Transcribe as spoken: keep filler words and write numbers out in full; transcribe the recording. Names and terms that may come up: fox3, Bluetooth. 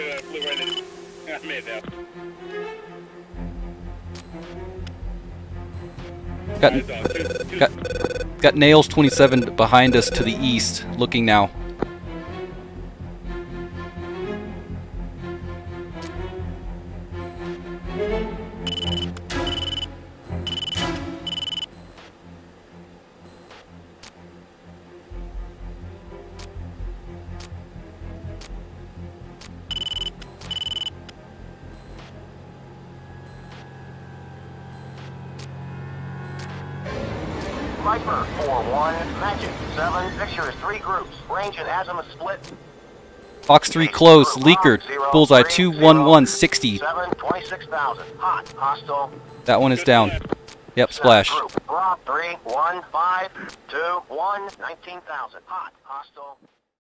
uh, flew right in. I made that. Got, got, got Nails twenty-seven behind us to the east, looking now. Viper four one, Magic seven, picture is three groups, range and azimuth split. Fox three close, Leaker, bullseye two one one sixty. That one is down. Yep, splash. Group, three, one, five, two, one, nineteen thousand. Hot, hostile.